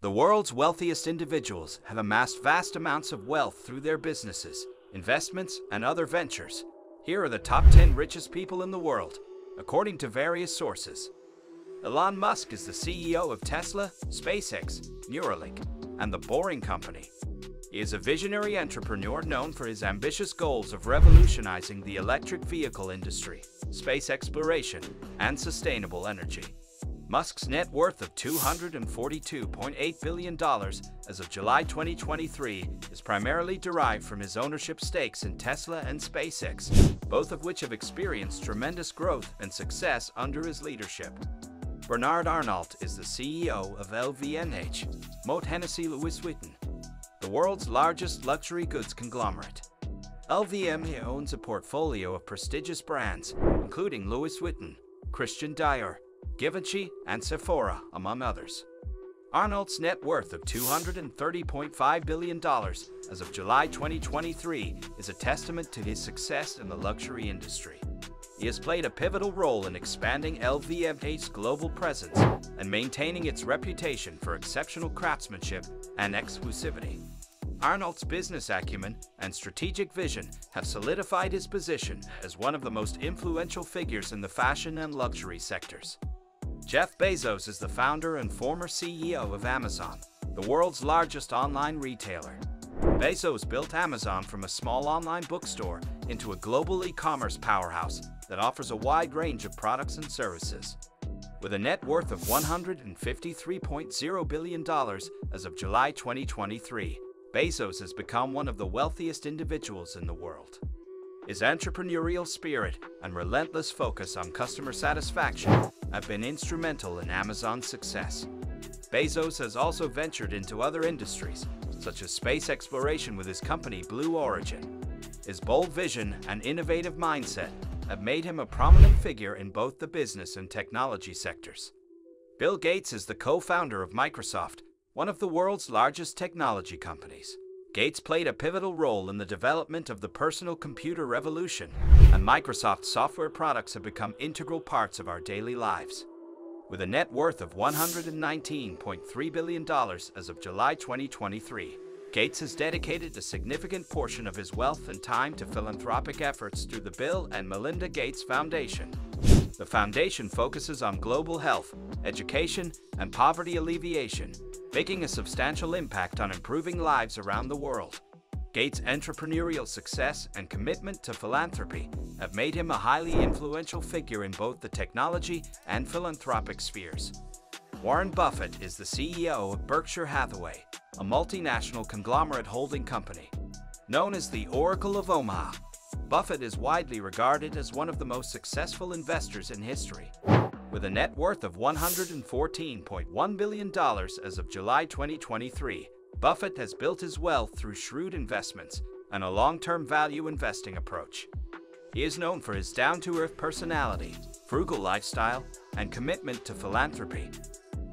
The world's wealthiest individuals have amassed vast amounts of wealth through their businesses, investments, and other ventures. Here are the top 10 richest people in the world, according to various sources. Elon Musk is the CEO of Tesla, SpaceX, Neuralink, and The Boring Company. He is a visionary entrepreneur known for his ambitious goals of revolutionizing the electric vehicle industry, space exploration, and sustainable energy. Musk's net worth of $242.8 billion as of July 2023 is primarily derived from his ownership stakes in Tesla and SpaceX, both of which have experienced tremendous growth and success under his leadership. Bernard Arnault is the CEO of LVMH, Moët Hennessy Louis Vuitton, the world's largest luxury goods conglomerate. LVMH owns a portfolio of prestigious brands, including Louis Vuitton, Christian Dior, Givenchy, and Sephora, among others. Arnault's net worth of $230.5 billion as of July 2023 is a testament to his success in the luxury industry. He has played a pivotal role in expanding LVMH's global presence and maintaining its reputation for exceptional craftsmanship and exclusivity. Arnault's business acumen and strategic vision have solidified his position as one of the most influential figures in the fashion and luxury sectors. Jeff Bezos is the founder and former CEO of Amazon, the world's largest online retailer. Bezos built Amazon from a small online bookstore into a global e-commerce powerhouse that offers a wide range of products and services. With a net worth of $153.0 billion as of July 2023, Bezos has become one of the wealthiest individuals in the world. His entrepreneurial spirit and relentless focus on customer satisfaction have been instrumental in Amazon's success. Bezos has also ventured into other industries, such as space exploration with his company Blue Origin. His bold vision and innovative mindset have made him a prominent figure in both the business and technology sectors. Bill Gates is the co-founder of Microsoft, one of the world's largest technology companies. Gates played a pivotal role in the development of the personal computer revolution, and Microsoft's software products have become integral parts of our daily lives. With a net worth of $119.3 billion as of July 2023, Gates has dedicated a significant portion of his wealth and time to philanthropic efforts through the Bill and Melinda Gates Foundation. The foundation focuses on global health, education, and poverty alleviation, making a substantial impact on improving lives around the world. Gates' entrepreneurial success and commitment to philanthropy have made him a highly influential figure in both the technology and philanthropic spheres. Warren Buffett is the CEO of Berkshire Hathaway, a multinational conglomerate holding company. Known as the Oracle of Omaha, Buffett is widely regarded as one of the most successful investors in history. With a net worth of $114.1 billion as of July 2023, Buffett has built his wealth through shrewd investments and a long-term value investing approach. He is known for his down-to-earth personality, frugal lifestyle, and commitment to philanthropy.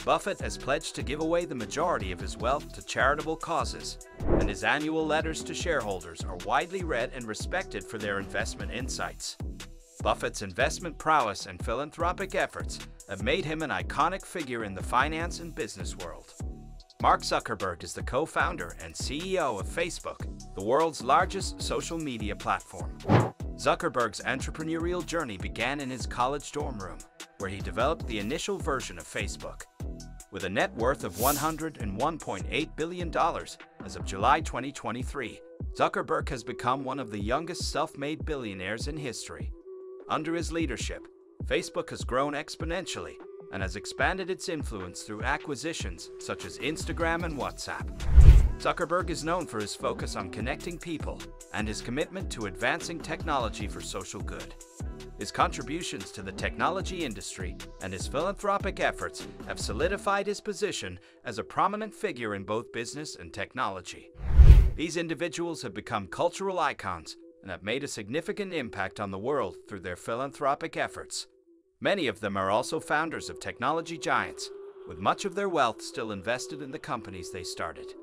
Buffett has pledged to give away the majority of his wealth to charitable causes, and his annual letters to shareholders are widely read and respected for their investment insights. Buffett's investment prowess and philanthropic efforts have made him an iconic figure in the finance and business world. Mark Zuckerberg is the co-founder and CEO of Facebook, the world's largest social media platform. Zuckerberg's entrepreneurial journey began in his college dorm room, where he developed the initial version of Facebook. With a net worth of $101.8 billion as of July 2023, Zuckerberg has become one of the youngest self-made billionaires in history. Under his leadership, Facebook has grown exponentially and has expanded its influence through acquisitions such as Instagram and WhatsApp. Zuckerberg is known for his focus on connecting people and his commitment to advancing technology for social good. His contributions to the technology industry and his philanthropic efforts have solidified his position as a prominent figure in both business and technology. These individuals have become cultural icons and have made a significant impact on the world through their philanthropic efforts. Many of them are also founders of technology giants, with much of their wealth still invested in the companies they started.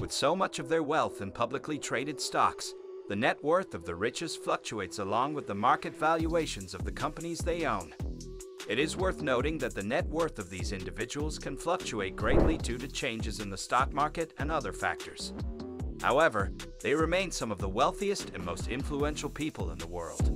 With so much of their wealth in publicly traded stocks, the net worth of the richest fluctuates along with the market valuations of the companies they own. It is worth noting that the net worth of these individuals can fluctuate greatly due to changes in the stock market and other factors. However, they remain some of the wealthiest and most influential people in the world.